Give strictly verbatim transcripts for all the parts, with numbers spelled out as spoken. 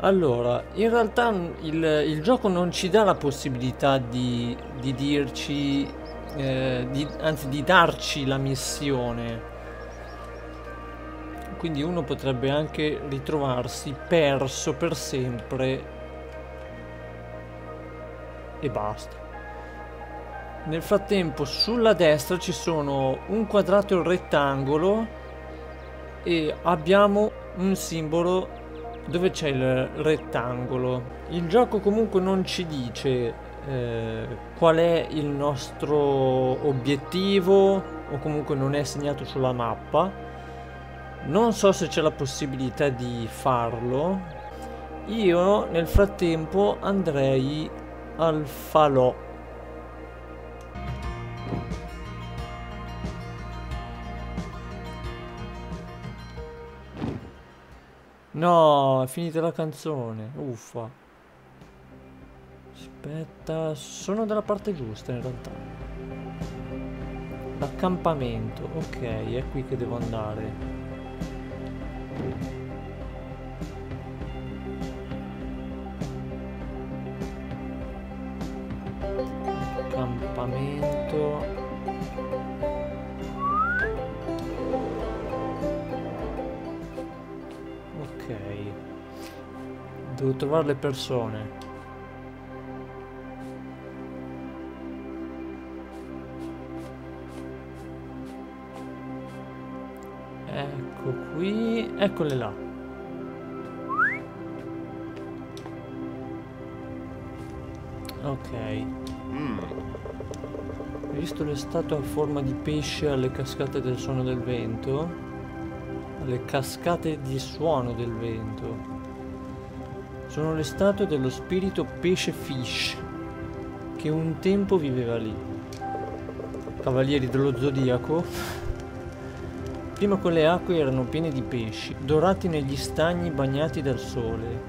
Allora, in realtà il, il gioco non ci dà la possibilità di, di dirci, eh, di, anzi di darci la missione. Quindi uno potrebbe anche ritrovarsi perso per sempre e basta. Nel frattempo sulla destra ci sono un quadrato e un rettangolo e abbiamo un simbolo dove c'è il rettangolo. Il gioco comunque non ci dice eh, qual è il nostro obiettivo, o comunque non è segnato sulla mappa. Non so se c'è la possibilità di farlo. Io nel frattempo andrei al falò. No, è finita la canzone, uffa. Aspetta, sono dalla parte giusta in realtà. L'accampamento, ok, è qui che devo andare. Accampamento. Devo trovare le persone. Ecco qui. Eccole là. Ok. Mm. Hai visto le statue a forma di pesce alle cascate del suono del vento? Alle cascate di suono del vento. Sono le statue dello spirito pesce Fish, che un tempo viveva lì. Cavalieri dello Zodiaco. Prima quelle acque erano piene di pesci, dorati negli stagni bagnati dal sole,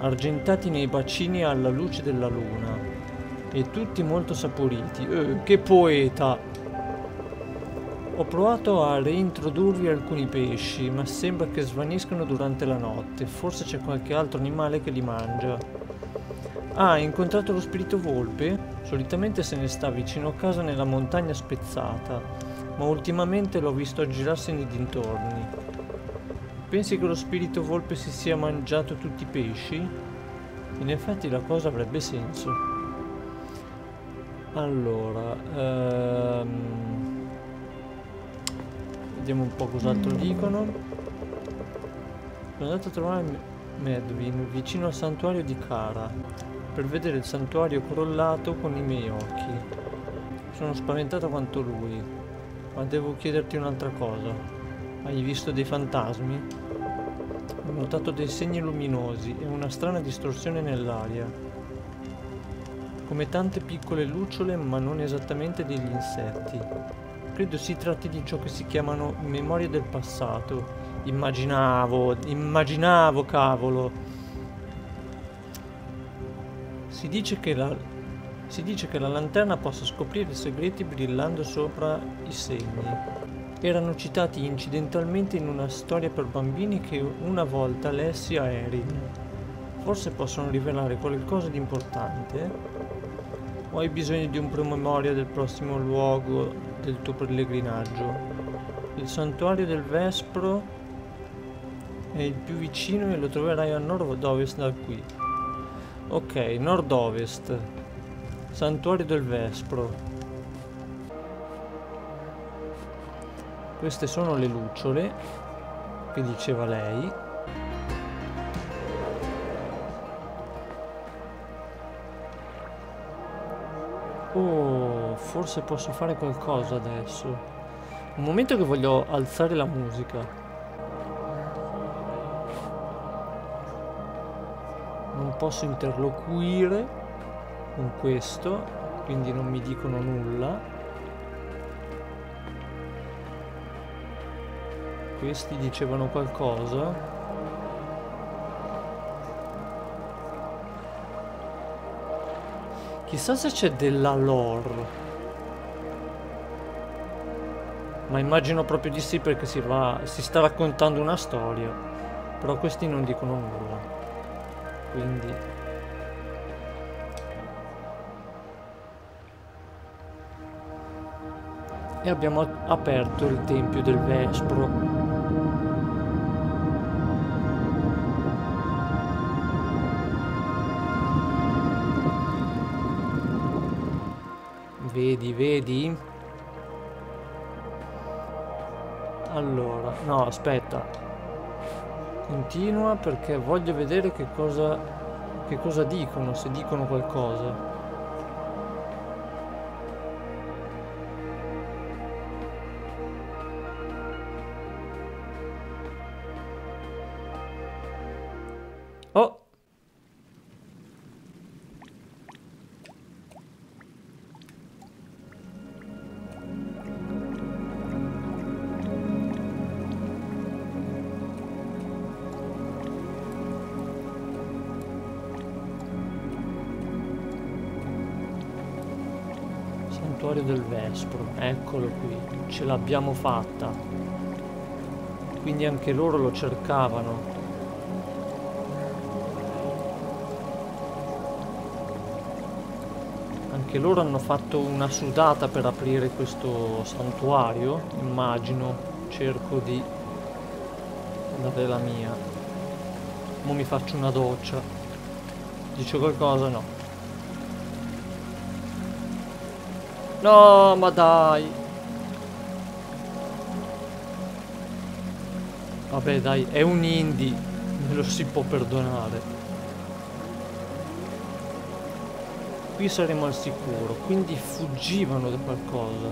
argentati nei bacini alla luce della luna, e tutti molto saporiti. Eh, che poeta! Ho provato a reintrodurvi alcuni pesci, ma sembra che svaniscano durante la notte. Forse c'è qualche altro animale che li mangia. Ah, hai incontrato lo spirito volpe? Solitamente se ne sta vicino a casa nella montagna spezzata, ma ultimamente l'ho visto aggirarsi nei dintorni. Pensi che lo spirito volpe si sia mangiato tutti i pesci? In effetti la cosa avrebbe senso. Allora... Ehm... vediamo un po' cos'altro dicono. Sono andato a trovare Medwin vicino al santuario di Kara per vedere il santuario crollato con i miei occhi. Sono spaventato quanto lui, ma devo chiederti un'altra cosa. Hai visto dei fantasmi? Ho notato dei segni luminosi e una strana distorsione nell'aria, come tante piccole lucciole, ma non esattamente degli insetti. Credo si tratti di ciò che si chiamano memorie del passato. Immaginavo, immaginavo, cavolo. Si dice che la, si dice che la lanterna possa scoprire i segreti brillando sopra i segni. Erano citati incidentalmente in una storia per bambini che una volta lessi a Erin. Forse possono rivelare qualcosa di importante? O hai bisogno di un promemoria del prossimo luogo del tuo pellegrinaggio? Il santuario del Vespro è il più vicino e lo troverai a nord-ovest da qui. Ok, nord-ovest, santuario del Vespro. Queste sono le lucciole che diceva lei. Oh, forse posso fare qualcosa adesso. Un momento che voglio alzare la musica. Non posso interloquire con questo, quindi non mi dicono nulla. Questi dicevano qualcosa. Chissà se c'è della lore. Ma immagino proprio di sì, perché si, va, si sta raccontando una storia. Però questi non dicono nulla. quindi e abbiamo aperto il tempio del Vespro. Vedi, vedi? Allora, no, aspetta. Continua perché voglio vedere che cosa, che cosa dicono, se dicono qualcosa. Oh! Santuario del Vespro, eccolo qui, ce l'abbiamo fatta. Quindi anche loro lo cercavano. Anche loro hanno fatto una sudata per aprire questo santuario, immagino, cerco di dare la mia. Mo' mi faccio una doccia. Dice qualcosa? No. No, ma dai. Vabbè, dai, è un indie, me lo si può perdonare. Qui saremo al sicuro, quindi fuggivano da qualcosa.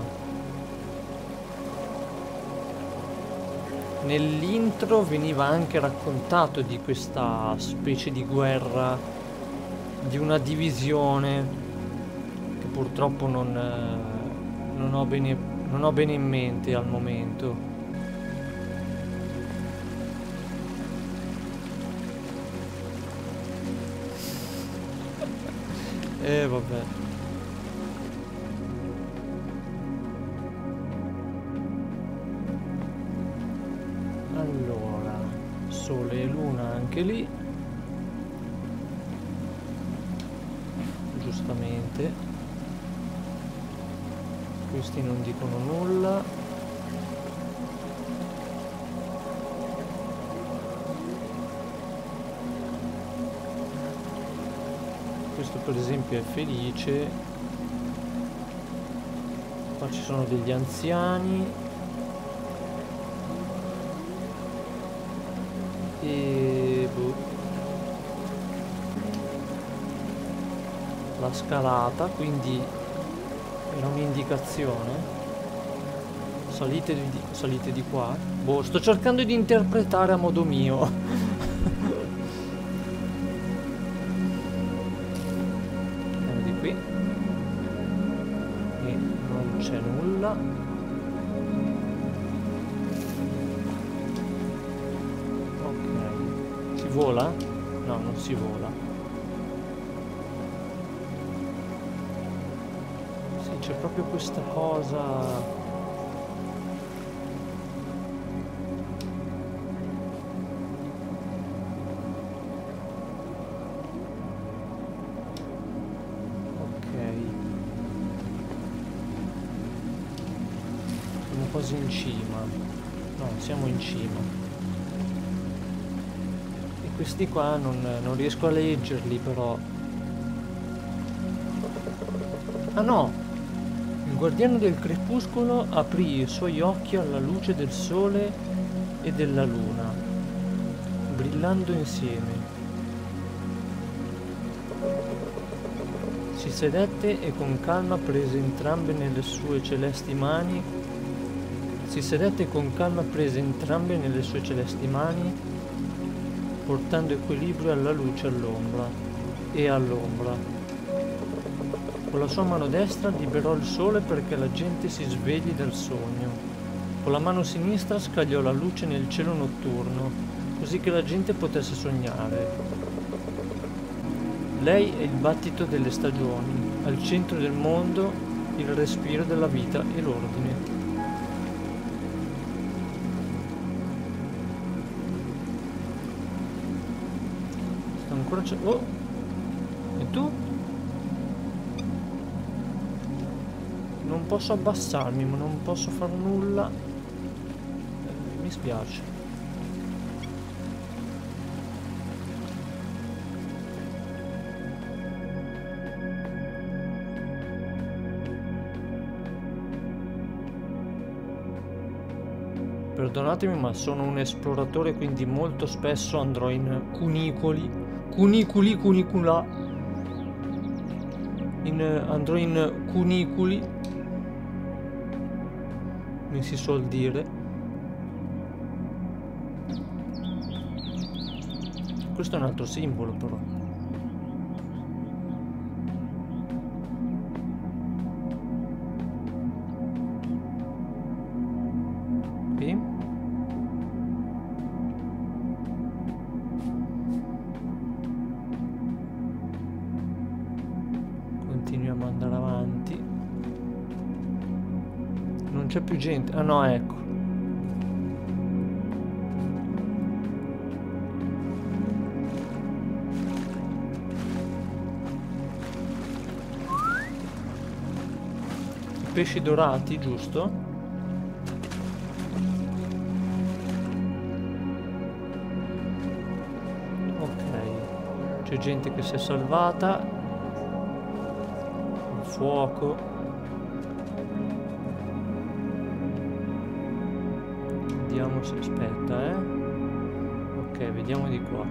Nell'intro veniva anche raccontato di questa specie di guerra, di una divisione. Purtroppo non, non, ho bene, non ho bene in mente al momento. E eh, vabbè. Allora, sole e luna anche lì. Giustamente. Questi non dicono nulla. Questo per esempio è felice. Qua ci sono degli anziani. E boh. La scalata, quindi era un'indicazione. Salite di, salite di qua. Boh, sto cercando di interpretare a modo mio. Andiamo di qui. E non c'è nulla. Ok. Si vola? No, non si vola. C'è proprio questa cosa. Ok. Siamo quasi in cima. No, siamo in cima. E questi qua non, non riesco a leggerli però. Ah no! Il guardiano del crepuscolo aprì i suoi occhi alla luce del sole e della luna, brillando insieme. Si sedette e con calma prese entrambe nelle sue celesti mani. Si sedette e con calma prese entrambe nelle sue celesti mani, portando equilibrio alla luce all'ombra e all'ombra. Con la sua mano destra liberò il sole perché la gente si svegli dal sogno. Con la mano sinistra scagliò la luce nel cielo notturno, così che la gente potesse sognare. Lei è il battito delle stagioni, al centro del mondo il respiro della vita e l'ordine. ancora c'è. Oh! E tu? Non posso abbassarmi, ma non posso far nulla. Eh, mi spiace. Perdonatemi, ma sono un esploratore, quindi molto spesso andrò in cunicoli, cuniculi, cunicula, in, andrò in cuniculi, mi si suol dire. Questo è un altro simbolo, però. Più gente, ah no, ecco, i pesci dorati, giusto? Ok, c'è gente che si è salvata. Il fuoco. Vediamo se aspetta, eh. Ok, vediamo di qua.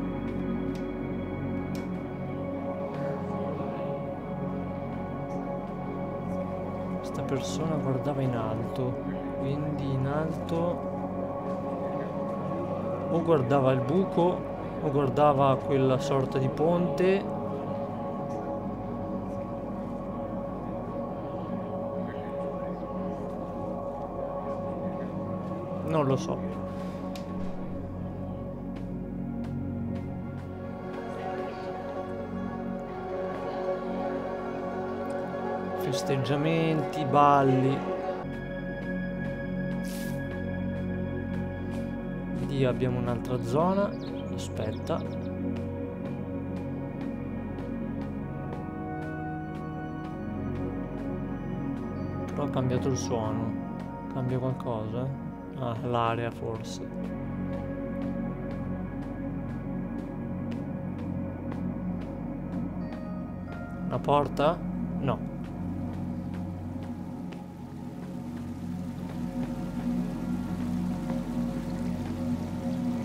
Questa persona guardava in alto, quindi in alto o guardava il buco o guardava quella sorta di ponte. Non lo so. Festeggiamenti, balli. Lì abbiamo un'altra zona. Aspetta. Però ha cambiato il suono. Cambia qualcosa, eh? Ah, l'area forse. Una porta? No.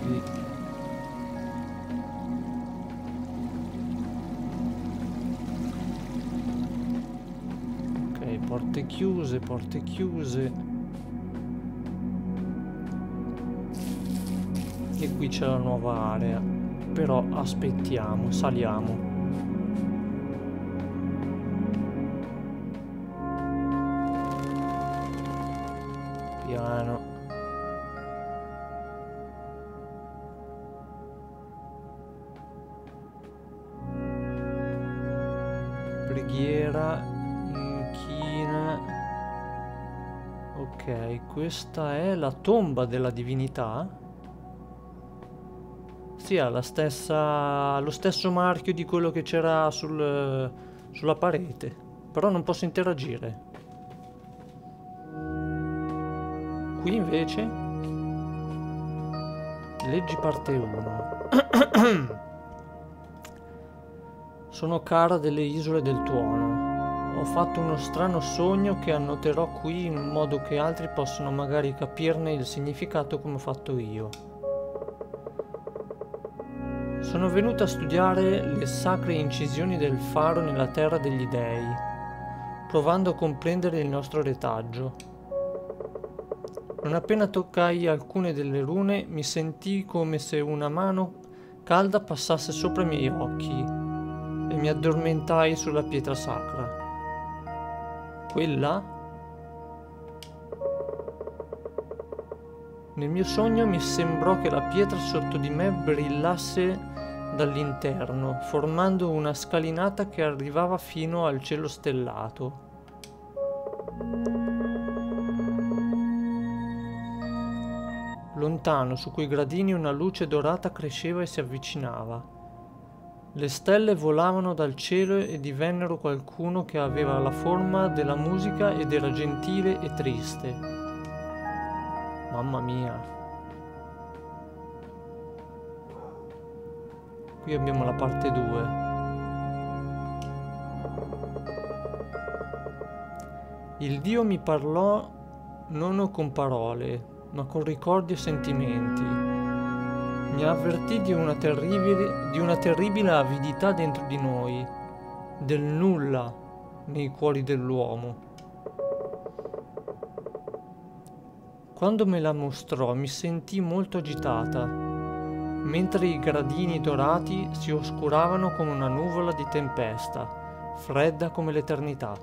Lì. Ok, porte chiuse, porte chiuse. E qui c'è la nuova area, però aspettiamo, saliamo. Piano. Preghiera, inchina. Ok, questa è la tomba della divinità. Sì, ha la stessa, lo stesso marchio di quello che c'era sul, sulla parete, però non posso interagire. Qui invece leggi parte uno. Sono Kara delle Isole del Tuono. Ho fatto uno strano sogno che annoterò qui in modo che altri possano magari capirne il significato come ho fatto io. Sono venuta a studiare le sacre incisioni del faro nella terra degli dei, provando a comprendere il nostro retaggio. Non appena toccai alcune delle rune, mi sentii come se una mano calda passasse sopra i miei occhi e mi addormentai sulla pietra sacra. Quella? Nel mio sogno mi sembrò che la pietra sotto di me brillasse dall'interno, formando una scalinata che arrivava fino al cielo stellato. Lontano, su quei gradini, una luce dorata cresceva e si avvicinava. Le stelle volavano dal cielo e divennero qualcuno che aveva la forma della musica ed era gentile e triste. Mamma mia. Qui abbiamo la parte due. Il Dio mi parlò non con parole, ma con ricordi e sentimenti. Mi avvertì di una terribile, di una terribile avidità dentro di noi, del nulla nei cuori dell'uomo. Quando me la mostrò mi sentii molto agitata, mentre i gradini dorati si oscuravano come una nuvola di tempesta, fredda come l'eternità.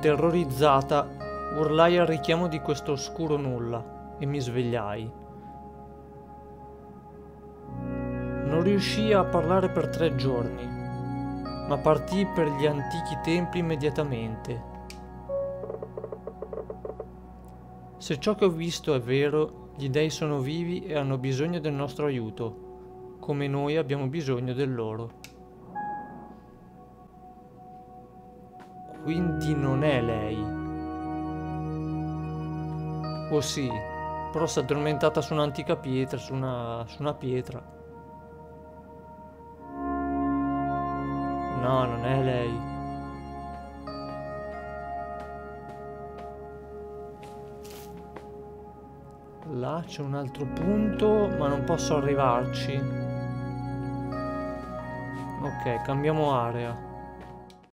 Terrorizzata, urlai al richiamo di questo oscuro nulla e mi svegliai. Non riuscii a parlare per tre giorni, ma partii per gli antichi templi immediatamente. Se ciò che ho visto è vero, gli dei sono vivi e hanno bisogno del nostro aiuto, come noi abbiamo bisogno del loro. Quindi non è lei. Oh sì, però si è addormentata su un'antica pietra, su una, su una pietra. No, non è lei. Là c'è un altro punto, ma non posso arrivarci. Ok, cambiamo area.